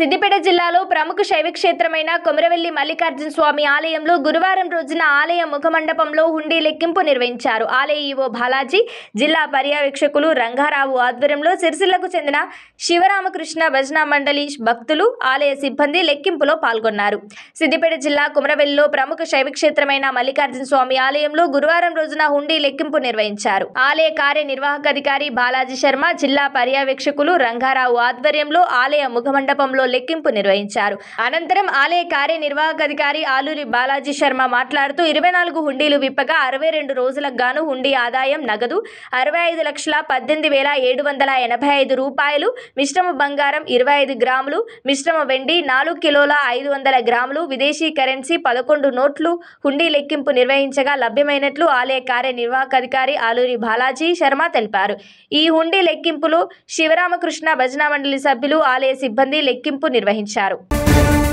సిద్దిపేట జిల్లాలో ప్రముఖ శైవ క్షేత్రమైన కొమరవెల్లి మల్లికార్జున స్వామి ఆలయంలో గురువారం రోజున ఆలయ ముఖమండపంలో హుండీ లెక్కింపు నిర్వహించారు. ఆలయ ఈవో బాలాజీ, జిల్లా పర్యవేక్షకులు రంగారావు ఆధ్వర్యంలో సిరిసిల్లకు చెందిన శివరామకృష్ణ భజన మండలి భక్తులు, ఆలయ సిబ్బంది లెక్కింపులో పాల్గొన్నారు. సిద్దిపేట జిల్లా కొమరవెల్లిలో ప్రముఖ శైవ క్షేత్రమైన మల్లికార్జున స్వామి ఆలయంలో గురువారం రోజున హుండీ లెక్కింపు నిర్వహించారు. ఆలయ కార్యనిర్వాహక అధికారి బాలాజీ శర్మ, జిల్లా పర్యవేక్షకులు రంగారావు ఆధ్వర్యంలో ఆలయ ముఖమండపంలో లెక్కింపు నిర్వహించారు. అనంతరం ఆలయ కార్యనిర్వాహకాధికారి ఆలూరి బాలాజీ శర్మ మాట్లాడుతూ 24 హుండీలు విప్పగా 62 రోజులకు గాను హుండీ ఆదాయం నగదు 65,18,785 రూపాయలు, మిశ్రమ బంగారం 25 గ్రాములు, మిశ్రమ వెండి 4 కిలోల 500 గ్రాములు, విదేశీ కరెన్సీ 11 నోట్లు హుండీ లెక్కింపు నిర్వహించగా లభ్యమైనట్లు ఆలయ కార్యనిర్వాహకాధికారి ఆలూరి బాలాజీ శర్మ తెలిపారు. ఈ హుండీ లెక్కింపులో శివరామకృష్ణ భజన మండలి సభ్యులు, ఆలయ సిబ్బంది లెక్కింపు నిర్వహించారు.